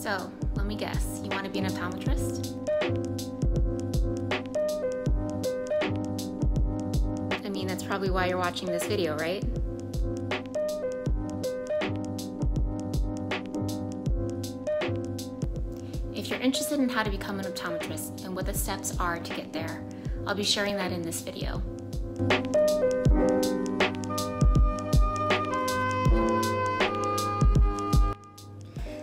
So let me guess, you want to be an optometrist? I mean, that's probably why you're watching this video, right? If you're interested in how to become an optometrist and what the steps are to get there, I'll be sharing that in this video.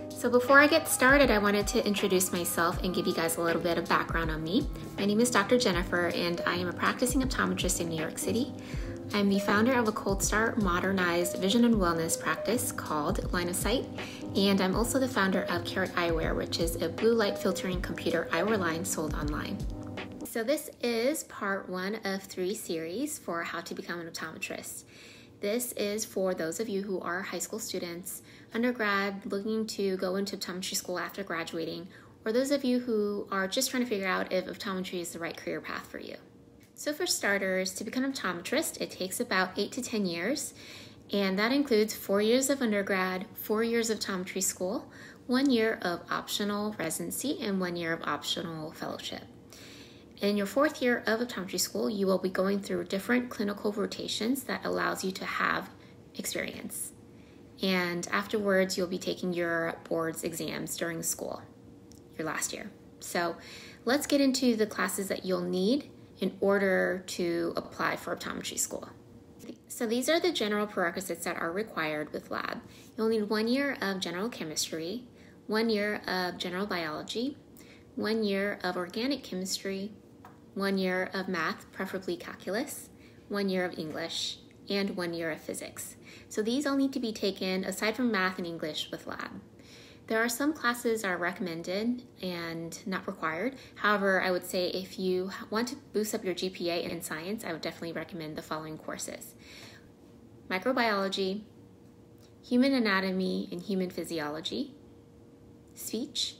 So before I get started, I wanted to introduce myself and give you guys a little bit of background on me. My name is Dr. Jennifer, and I am a practicing optometrist in New York City. I'm the founder of a Cold Start modernized vision and wellness practice called Line of Sight, and I'm also the founder of Carrot Eyewear, which is a blue light filtering computer eyewear line sold online. So this is part one of three series for how to become an optometrist. This is for those of you who are high school students, undergrad, looking to go into optometry school after graduating, or those of you who are just trying to figure out if optometry is the right career path for you. So for starters, to become an optometrist, it takes about 8 to 10 years, and that includes 4 years of undergrad, 4 years of optometry school, 1 year of optional residency, and 1 year of optional fellowship. In your 4th year of optometry school, you will be going through different clinical rotations that allows you to have experience. And afterwards, you'll be taking your board's exams during school, your last year. So let's get into the classes that you'll need in order to apply for optometry school. So these are the general prerequisites that are required with lab. You'll need 1 year of general chemistry, 1 year of general biology, 1 year of organic chemistry, 1 year of math, preferably calculus, 1 year of English, and 1 year of physics. So these all need to be taken aside from math and English with lab. There are some classes that are recommended and not required. However, I would say if you want to boost up your GPA in science, I would definitely recommend the following courses: microbiology, human anatomy and human physiology, speech,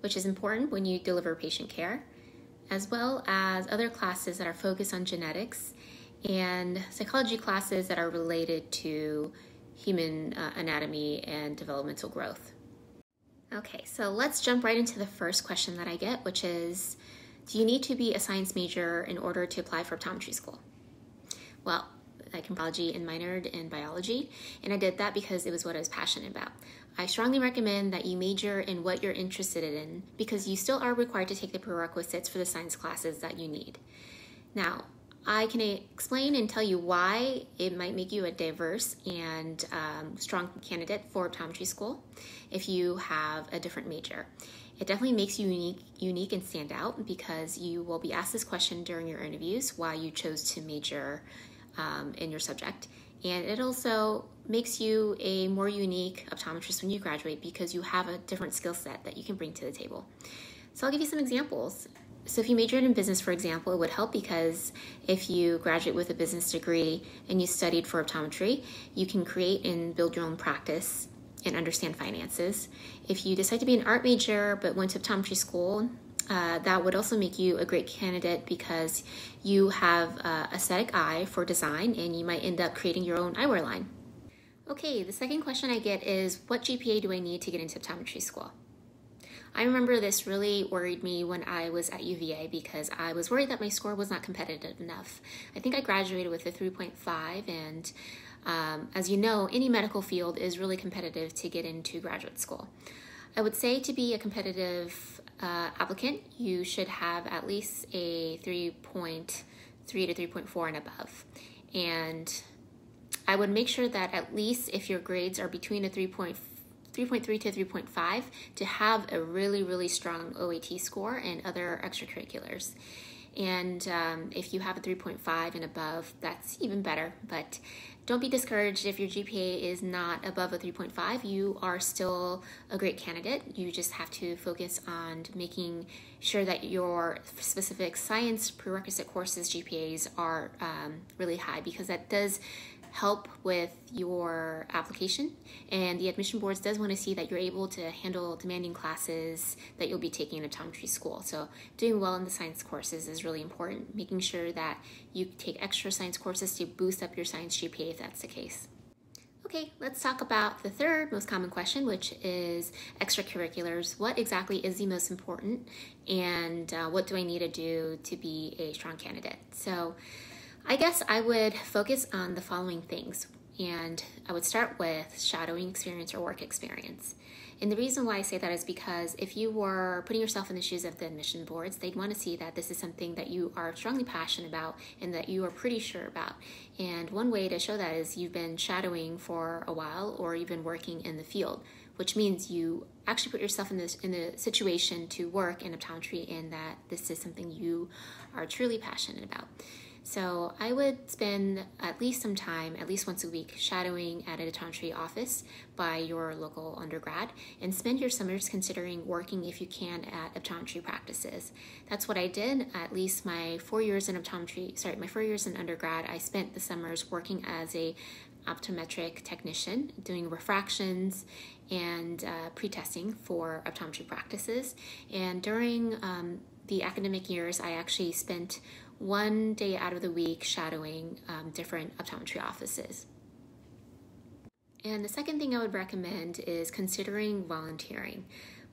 which is important when you deliver patient care, as well as other classes that are focused on genetics and psychology classes that are related to human anatomy and developmental growth. Okay, so let's jump right into the first question that I get, which is, do you need to be a science major in order to apply for optometry school? Well, I microbiology and minored in biology, and I did that because it was what I was passionate about. I strongly recommend that you major in what you're interested in because you still are required to take the prerequisites for the science classes that you need. Now, I can explain and tell you why it might make you a diverse and strong candidate for optometry school if you have a different major. It definitely makes you unique and stand out because you will be asked this question during your interviews why you chose to major in your subject, and it also makes you a more unique optometrist when you graduate because you have a different skill set that you can bring to the table. So I'll give you some examples. So if you majored in business, for example, it would help because if you graduate with a business degree and you studied for optometry, you can create and build your own practice and understand finances. If you decide to be an art major but went to optometry school, that would also make you a great candidate because you have aesthetic eye for design and you might end up creating your own eyewear line. Okay, the second question I get is, what GPA do I need to get into optometry school? I remember this really worried me when I was at UVA because I was worried that my score was not competitive enough. I think I graduated with a 3.5, and as you know, any medical field is really competitive to get into graduate school. I would say to be a competitive applicant, you should have at least a 3.3 to 3.4 and above. And I would make sure that at least if your grades are between a 3.3 to 3.5, to have a really, really strong OAT score and other extracurriculars. And if you have a 3.5 and above, that's even better. But don't be discouraged if your GPA is not above a 3.5. You are still a great candidate. You just have to focus on making sure that your specific science prerequisite courses GPAs are really high, because that does help with your application, and the admission boards does want to see that you're able to handle demanding classes that you'll be taking in optometry school. So doing well in the science courses is really important, making sure that you take extra science courses to boost up your science GPA if that's the case. Okay, let's talk about the third most common question, which is extracurriculars. What exactly is the most important, and what do I need to do to be a strong candidate? So I guess I would focus on the following things, and I would start with shadowing experience or work experience. And the reason why I say that is because if you were putting yourself in the shoes of the admission boards, they'd want to see that this is something that you are strongly passionate about and that you are pretty sure about. And one way to show that is you've been shadowing for a while or you've been working in the field, which means you actually put yourself in the situation to work in optometry and that this is something you are truly passionate about. So I would spend at least some time, at least once a week, shadowing at an optometry office by your local undergrad, and spend your summers considering working, if you can, at optometry practices. That's what I did. At least my 4 years in optometry, sorry, my 4 years in undergrad, I spent the summers working as a optometric technician, doing refractions and pre-testing for optometry practices. And during the academic years, I actually spent one day out of the week shadowing different optometry offices. And the second thing I would recommend is considering volunteering.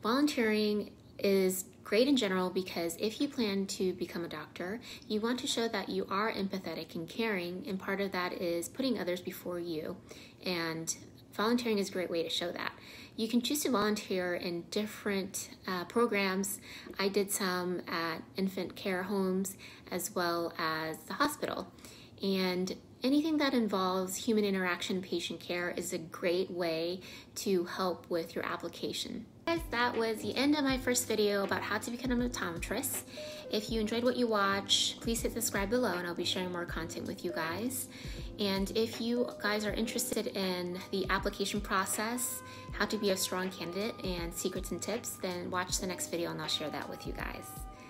Volunteering is great in general because if you plan to become a doctor, you want to show that you are empathetic and caring, and part of that is putting others before you, and volunteering is a great way to show that. You can choose to volunteer in different programs. I did some at infant care homes as well as the hospital. And anything that involves human interaction, patient care is a great way to help with your application. Guys, that was the end of my first video about how to become an optometrist. If you enjoyed what you watch, please hit subscribe below and I'll be sharing more content with you guys. And if you guys are interested in the application process, how to be a strong candidate, and secrets and tips, then watch the next video and I'll share that with you guys.